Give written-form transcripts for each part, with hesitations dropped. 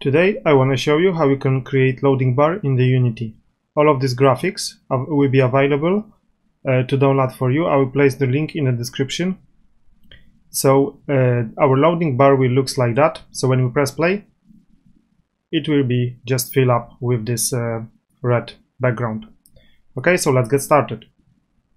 Today I want to show you how you can create loading bar in the Unity. All of these graphics will be available to download for you. I will place the link in the description. So our loading bar will look like that. So when we press play, it will be just filled up with this red background. Okay, so let's get started.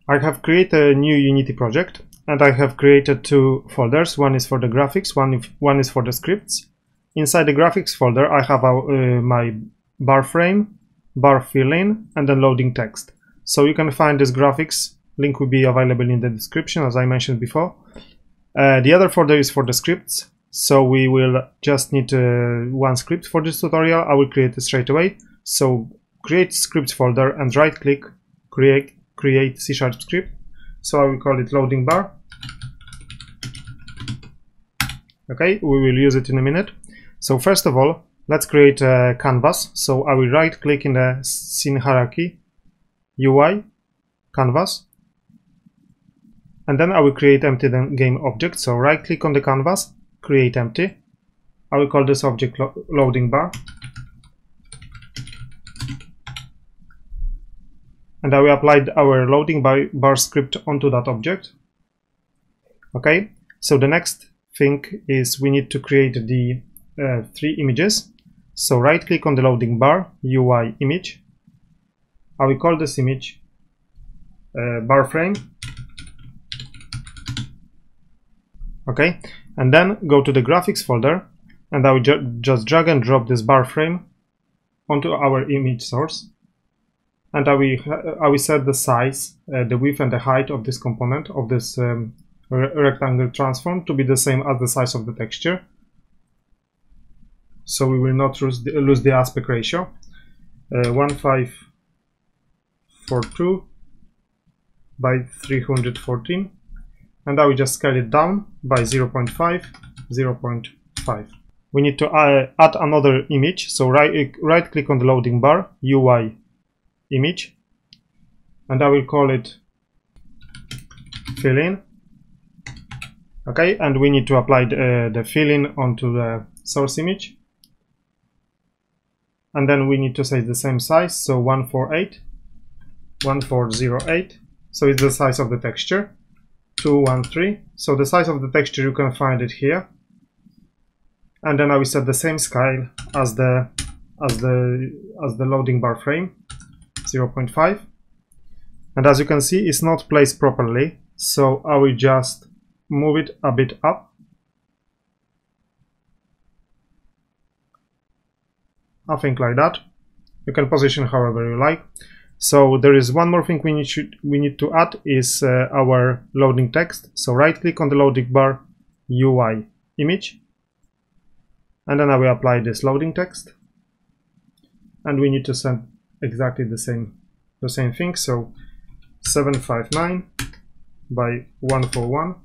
I have created a new Unity project and I have created two folders. One is for the graphics, one is for the scripts. Inside the graphics folder I have my bar frame, bar fill-in and then loading text. So you can find this graphics, link will be available in the description as I mentioned before. The other folder is for the scripts, so we will just need one script for this tutorial. I will create it straight away. So create scripts folder and right click, create C# script. So I will call it loading bar. Okay, we will use it in a minute. So first of all, let's create a canvas. So I will right click in the scene hierarchy, UI, canvas. And then I will create empty game object. So right click on the canvas, create empty. I will call this object loading bar. And I will apply our loading bar script onto that object. Okay, so the next thing is we need to create the three images. So right click on the loading bar, UI image. I will call this image bar frame. Okay, and then go to the graphics folder and I will just drag and drop this bar frame onto our image source. And I will set the size, the width and the height of this component, of this rectangle transform to be the same as the size of the texture. So we will not lose the aspect ratio. 1542 by 314. And I will just scale it down by 0.5, 0.5. We need to add another image. So right click on the loading bar, UI image, and I will call it fill-in. Okay, and we need to apply the fill-in onto the source image, and then we need to say the same size, so 148, 1408, so it's the size of the texture, 213, so the size of the texture you can find it here, and then I will set the same scale as the loading bar frame. 0.5, and as you can see it's not placed properly, so I will just move it a bit up I think like that. You can position however you like. So there is one more thing we need to add is our loading text. So right click on the loading bar, UI image, and then I will apply this loading text, and we need to send exactly the same thing, so 759 by 141,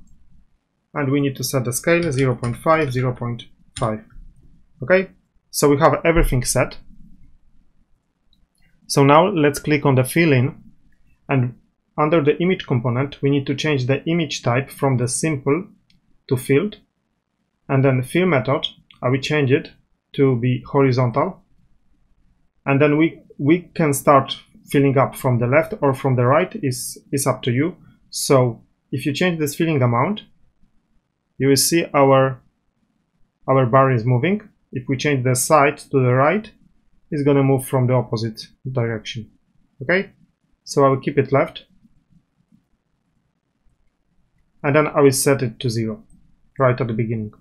and we need to set the scale 0.5, 0.5. Okay, so we have everything set. So now let's click on the fill-in, and under the image component we need to change the image type from the simple to filled, and then the fill method I will change it to be horizontal, and then we can start filling up from the left or from the right, is up to you. So if you change this filling amount, you will see our bar is moving. If we change the side to the right, it's gonna move from the opposite direction. Okay, so I will keep it left, and then I will set it to 0 right at the beginning.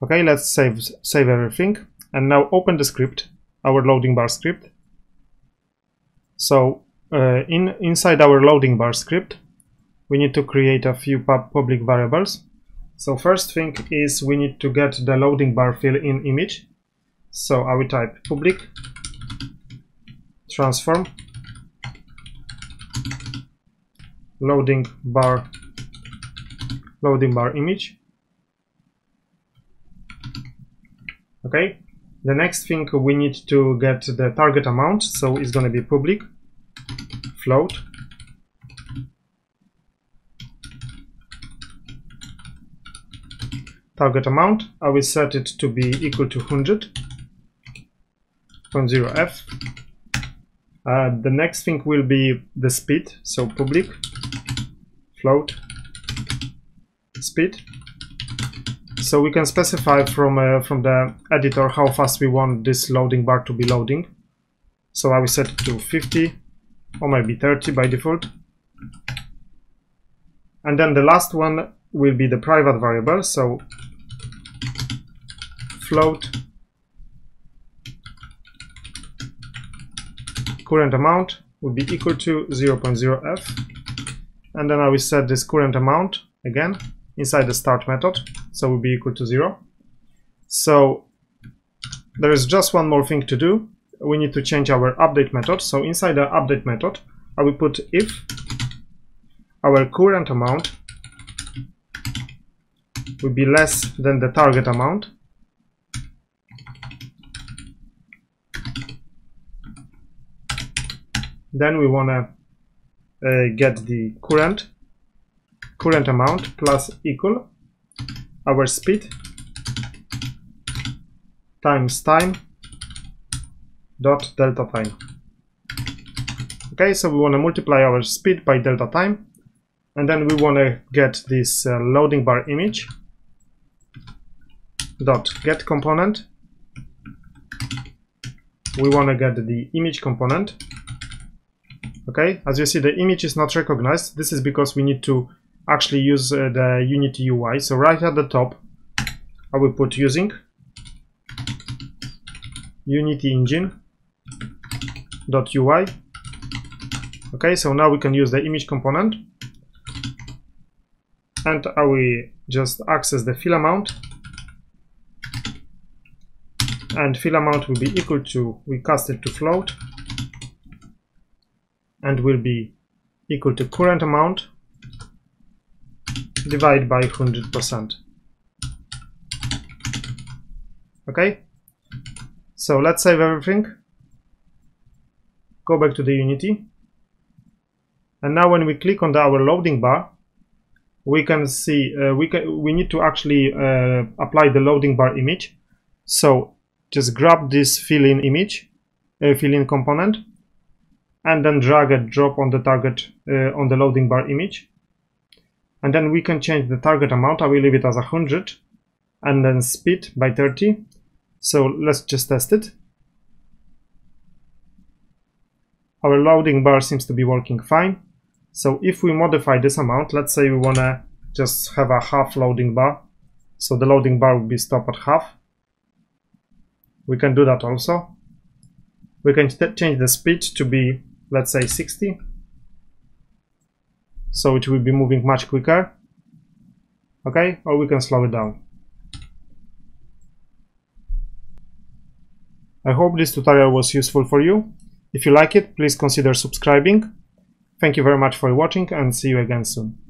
Okay, let's save everything, and now open the script, our loading bar script. So inside our loading bar script we need to create a few public variables. So first thing is we need to get the loading bar fill-in image, so I will type public transform loading bar image. Okay, the next thing we need to get the target amount, so it's going to be public float, target amount, I will set it to be equal to 100, 1.0f. The next thing will be the speed, so public float speed. So we can specify from the editor how fast we want this loading bar to be loading. So I will set it to 50 or maybe 30 by default. And then the last one will be the private variable, so float current amount will be equal to 0.0f, and then I will set this current amount again inside the start method, so will be equal to 0. So there is just one more thing to do. We need to change our update method, so inside the update method I will put if our current amount will be less than the target amount, then we want to get the current amount plus equal our speed times time dot delta time. Okay, so we want to multiply our speed by delta time, and then we want to get this loading bar image dot get component. We want to get the image component. Okay, as you see, the image is not recognized. This is because we need to actually use the Unity UI. So right at the top, I will put using UnityEngine.ui. Okay, so now we can use the image component. And I will just access the fill amount. And fill amount will be equal to, we cast it to float, and will be equal to current amount divided by 100%. Okay, so let's save everything, go back to the Unity, and now when we click on our loading bar, we can see we need to actually apply the loading bar image. So just grab this fill-in image, fill-in component, and then drag and drop on the target on the loading bar image, and then we can change the target amount. I will leave it as 100 and then speed by 30. So let's just test it. Our loading bar seems to be working fine. So if we modify this amount, let's say we want to just have a half loading bar, so the loading bar will be stopped at half. We can do that also. We can change the speed to be, let's say, 60, so it will be moving much quicker. Okay, or we can slow it down. I hope this tutorial was useful for you. If you like it, please consider subscribing. Thank you very much for watching, and see you again soon.